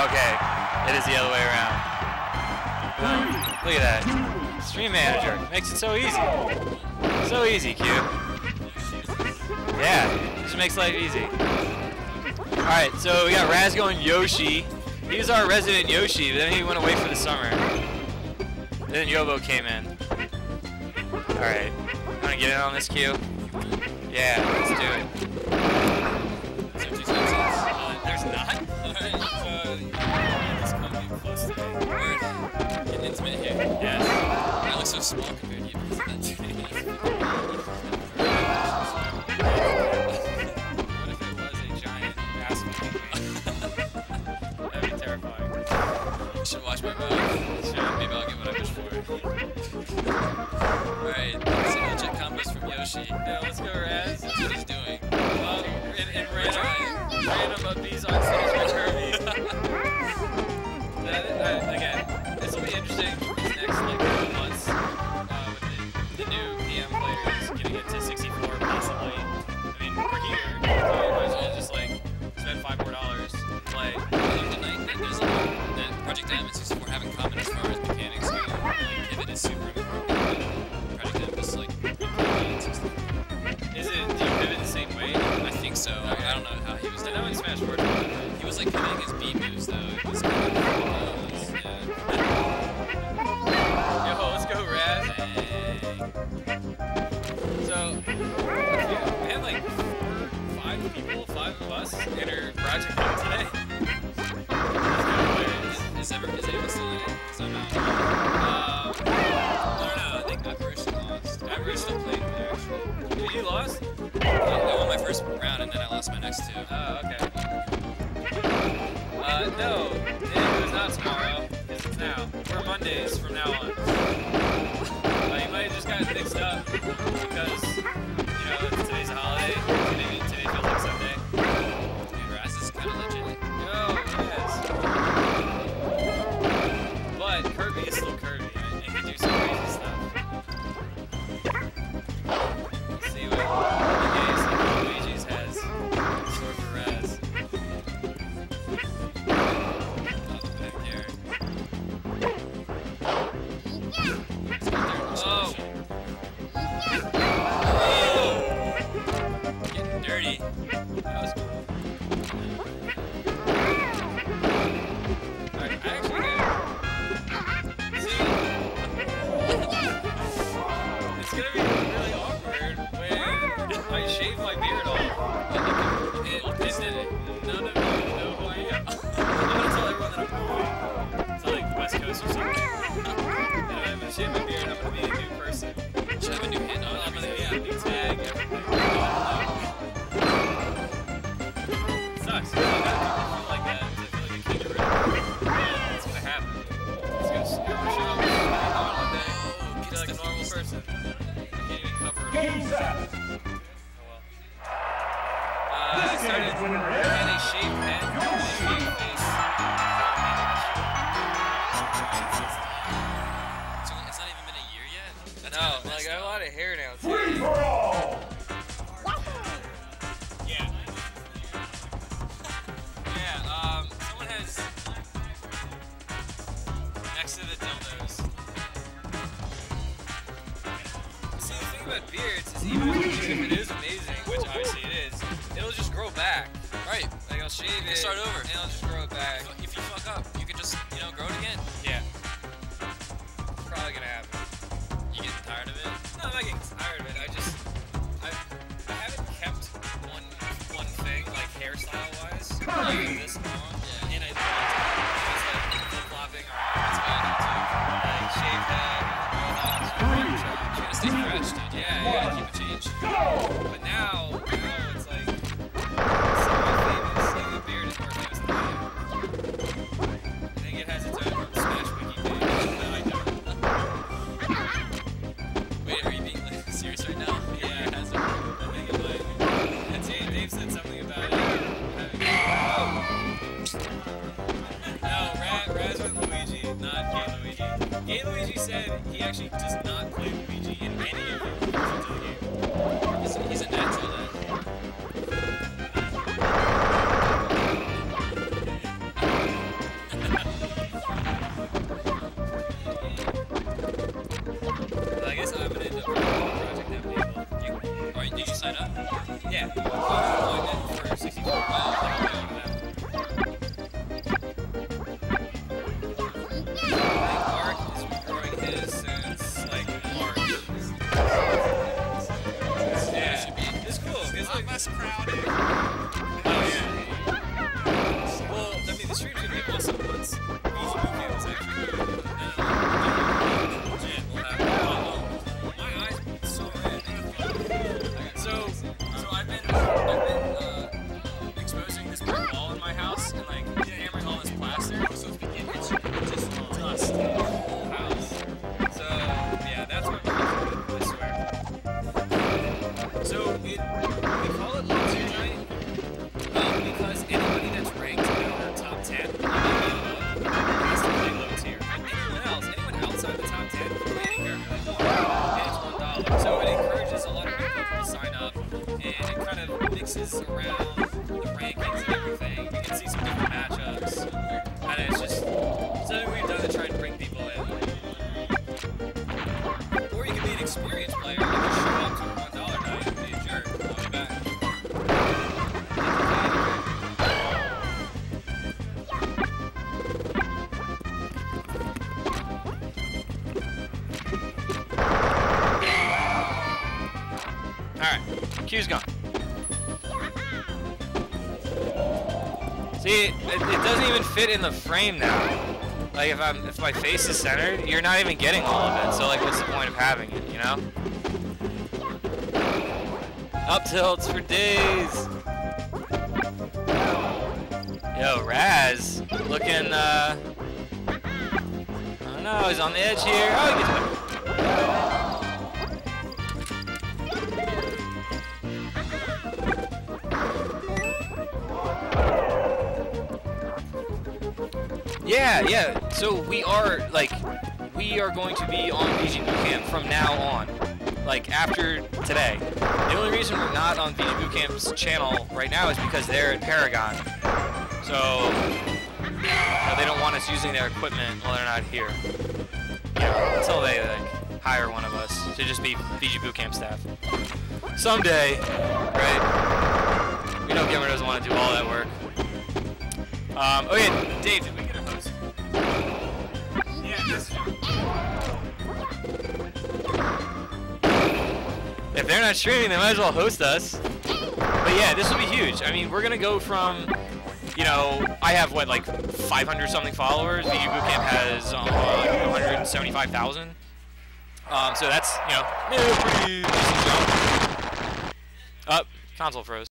Okay, it is the other way around. Boom. Look at that. Stream manager makes it so easy. So easy, Q. Yeah, just makes life easy. Alright, so we got Raz going Yoshi. He was our resident Yoshi, but then he went away for the summer. And then Yobo came in. Alright, wanna get in on this, Q? Yeah, let's do it. Is there 2 sentences? There's not. Alright, this can't be close today. We're getting intimate here. Yes. I look so small compared to you. What if it was a giant asshole? That'd be terrifying. I should watch my mouth. Sure, maybe I'll get what I wish for. Alright, that's some legit combos from Yoshi. Now let's go, Raz. That's what he's doing. And random of these on stage by Kirby. Again, this will be interesting these next like couple months with the new PM players getting it to 64 possibly. I mean, we're here, so you just like spend $5 more and play. And there's a lot that Project M and 64 have in common as far as mechanics go. Like, if it is super important, Project M is like really 64. So I don't know how he was doing. I know in Smash Bros. He was like hitting his B moves though. It was kind of close. Yeah. Yo, let's go, Raz. Hey. So yeah, we had like 5 people, 5 of us enter Project One today. Is anyone still in it? Somehow. I don't know. I think Apparition lost. Apparition played him there actually. Did he lost? I won my first round and then I lost my next 2. Oh, okay. No, it was not tomorrow. It's now. We're Mondays from now on. You might have just gotten mixed up because, you know, today's a holiday. Today feels like Sunday. Dude, Raz is kind of legit. Yo, yes. But Kirby is still Kirby. I can do some crazy stuff. Let's see what. Q's gone. See, it doesn't even fit in the frame now. Like, if my face is centered, you're not even getting all of it. So, like, what's the point of having it, you know? Up tilts for days. Yo, Raz, looking, I don't know, he's on the edge here. Oh, he gets better. Yeah, so we are going to be on VG Bootcamp from now on, like after today. The only reason we're not on VG Bootcamp's channel right now is because they're at Paragon, so they don't want us using their equipment while they're not here. Yeah, until they like hire one of us to just be VG Bootcamp staff. Someday, right? We know Gimmer doesn't want to do all that work. Okay, Dave, did we get a host? Yeah, that's true. If they're not streaming, they might as well host us. But yeah, this will be huge. I mean, we're gonna go from, you know, I have what, like 500 something followers. VG Bootcamp has 175,000. So that's, you know, pretty decent jump. Console froze.